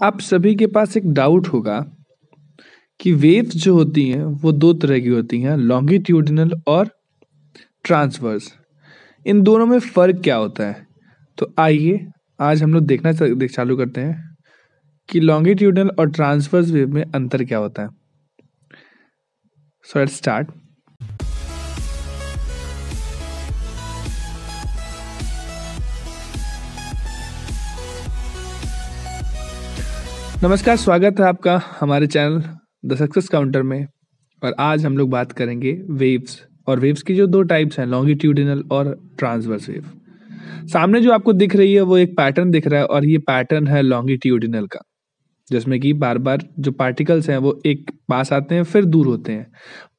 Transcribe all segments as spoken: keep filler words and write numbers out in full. आप सभी के पास एक डाउट होगा कि वेव्स जो होती हैं वो दो तरह की होती हैं, लॉन्गिट्यूडिनल और ट्रांसवर्स। इन दोनों में फ़र्क क्या होता है? तो आइए आज हम लोग देखना चालू करते हैं कि लॉन्गिट्यूडिनल और ट्रांसवर्स वेव में अंतर क्या होता है। So let's start. नमस्कार, स्वागत है आपका हमारे चैनल द सक्सेस काउंटर में। और आज हम लोग बात करेंगे वेव्स, और वेव्स की जो दो टाइप्स हैं, लॉन्गिट्यूडिनल और ट्रांसवर्स वेव। सामने जो आपको दिख रही है वो एक पैटर्न दिख रहा है, और ये पैटर्न है लॉन्गिट्यूडिनल का, जिसमें कि बार बार जो पार्टिकल्स हैं वो एक पास आते हैं फिर दूर होते हैं।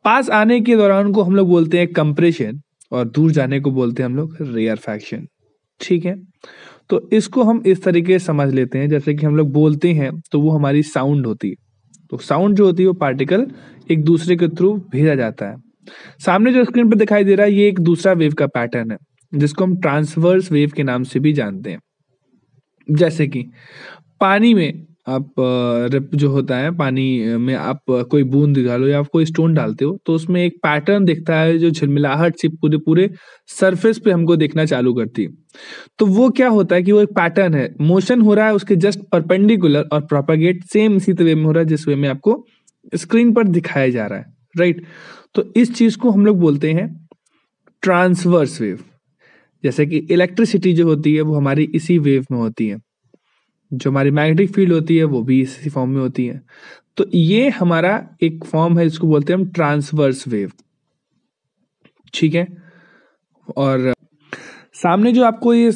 पास आने के दौरान को हम लोग बोलते हैं कंप्रेशन, और दूर जाने को बोलते हैं हम लोग रेयरफैक्शन। ठीक है, तो इसको हम इस तरीके से समझ लेते हैं, जैसे कि हम लोग बोलते हैं तो वो हमारी साउंड होती है। तो साउंड जो होती है वो पार्टिकल एक दूसरे के थ्रू भेजा जाता है। सामने जो स्क्रीन पर दिखाई दे रहा है ये एक दूसरा वेव का पैटर्न है, जिसको हम ट्रांसवर्स वेव के नाम से भी जानते हैं। जैसे कि पानी में आप जो होता है, पानी में आप कोई बूंद डालो या आप कोई स्टोन डालते हो, तो उसमें एक पैटर्न दिखता है जो झिलमिलाहट से पूरे पूरे सरफेस पे हमको देखना चालू करती है। तो वो क्या होता है कि वो एक पैटर्न है, मोशन हो रहा है उसके जस्ट परपेंडिकुलर, और प्रोपागेट सेम इसी वे में हो रहा है जिस वे में आपको स्क्रीन पर दिखाया जा रहा है। राइट, तो इस चीज को हम लोग बोलते हैं ट्रांसवर्स वेव। जैसे कि इलेक्ट्रिसिटी जो होती है वो हमारी इसी वेव में होती है, जो हमारी मैग्नेटिक फील्ड होती है वो भी इसी फॉर्म में होती है। तो ये हमारा एक फॉर्म है जिसको बोलते हैं हम ट्रांसवर्स वेव। ठीक है, और सामने जो आपको ये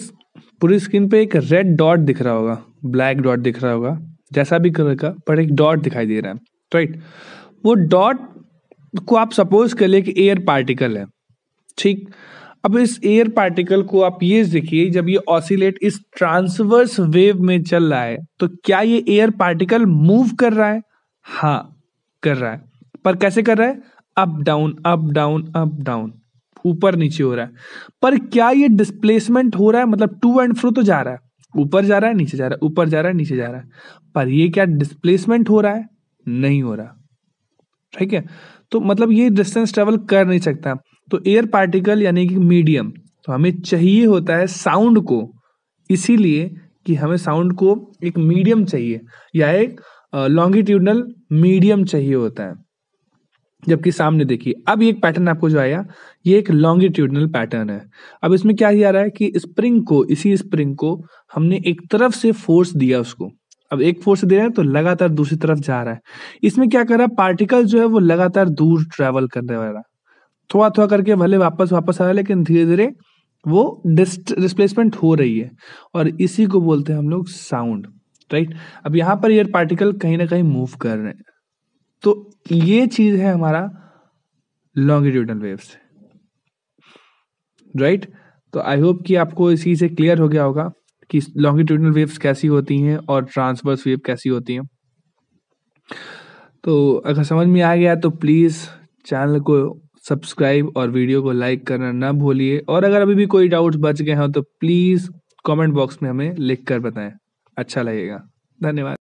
पूरी स्क्रीन पे एक रेड डॉट दिख रहा होगा, ब्लैक डॉट दिख रहा होगा, जैसा भी कलर का, पर एक डॉट दिखाई दे रहा है। राइट, वो डॉट को आप सपोज कर ले कि एयर पार्टिकल है। ठीक, अब इस एयर पार्टिकल को आप ये देखिए, जब ये ऑसिलेट इस ट्रांसवर्स वेव में चल रहा है तो क्या ये एयर पार्टिकल मूव कर रहा है? हाँ, कर रहा है, पर कैसे कर रहा है? Up down up down up down, ऊपर नीचे हो रहा है। पर क्या ये डिस्प्लेसमेंट हो रहा है? मतलब टू एंड फ्रो तो जा रहा है, ऊपर जा रहा है नीचे जा रहा है, ऊपर जा रहा है नीचे जा रहा है, पर ये क्या डिस्प्लेसमेंट हो रहा है? नहीं हो रहा। ठीक है, तो मतलब ये डिस्टेंस ट्रेवल कर नहीं सकता। तो एयर पार्टिकल यानी कि मीडियम, तो हमें चाहिए होता है साउंड को, इसीलिए कि हमें साउंड को एक मीडियम चाहिए या एक लॉन्गिट्यूडनल मीडियम चाहिए होता है। जबकि सामने देखिए अब ये एक पैटर्न आपको जो आया ये एक लॉन्गिट्यूडनल पैटर्न है। अब इसमें क्या ही आ रहा है कि स्प्रिंग को, इसी स्प्रिंग को हमने एक तरफ से फोर्स दिया उसको, अब एक फोर्स दे रहे हैं तो लगातार दूसरी तरफ जा रहा है। इसमें क्या कर रहा है, पार्टिकल जो है वो लगातार दूर ट्रैवल करने वाला, थोड़ा थोड़ा करके भले वापस वापस आ रहा है, लेकिन धीरे धीरे वो डिस्प्लेसमेंट हो रही है, और इसी को बोलते हैं हम लोग साउंड। राइट, अब यहाँ पर एयर पार्टिकल कहीं ना कहीं मूव कर रहे हैं। तो ये चीज है हमारा लॉन्गिट्यूडनल वेव्स। राइट, तो आई होप कि आपको इसी से क्लियर हो गया होगा कि लॉन्गिट्यूडनल वेव्स कैसी होती हैं और ट्रांसवर्स वेव कैसी होती हैं। तो अगर समझ में आ गया तो प्लीज़ चैनल को सब्सक्राइब और वीडियो को लाइक करना ना भूलिए, और अगर अभी भी कोई डाउट्स बच गए हों तो प्लीज़ कमेंट बॉक्स में हमें लिखकर बताएं, अच्छा लगेगा। धन्यवाद।